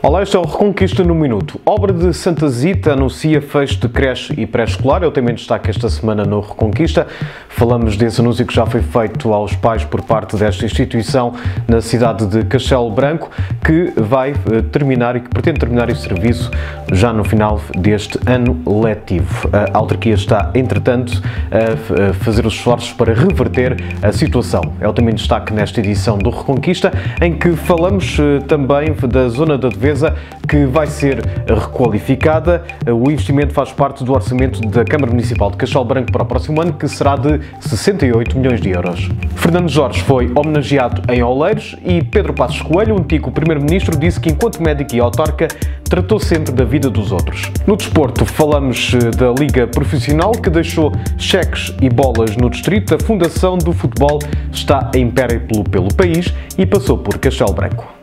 Olá, este é o Reconquista no Minuto. Obra de Santa Zita anuncia fecho de creche e pré-escolar. Eu também destaco esta semana no Reconquista. Falamos desse anúncio que já foi feito aos pais por parte desta instituição na cidade de Castelo Branco, que vai terminar e que pretende terminar esse serviço já no final deste ano letivo. A autarquia está, entretanto, a fazer os esforços para reverter a situação. Eu também destaco nesta edição do Reconquista, em que falamos também da zona da Devesa, que vai ser requalificada. O investimento faz parte do orçamento da Câmara Municipal de Castelo Branco para o próximo ano, que será de 68 milhões de euros. Fernando Jorge foi homenageado em Oleiros e Pedro Passos Coelho, o antigo primeiro-ministro, disse que, enquanto médico e autarca, tratou sempre da vida dos outros. No desporto, falamos da Liga Profissional, que deixou cheques e bolas no distrito. A fundação do futebol está em périplo pelo país e passou por Castelo Branco.